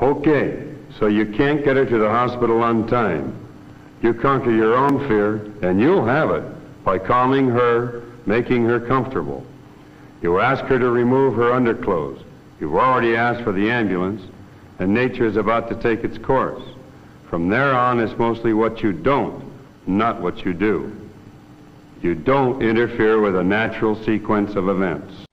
Okay, so you can't get her to the hospital on time. You conquer your own fear, and you'll have it by calming her, making her comfortable. You ask her to remove her underclothes. You've already asked for the ambulance, and nature is about to take its course. From there on, it's mostly what you don't, not what you do. You don't interfere with a natural sequence of events.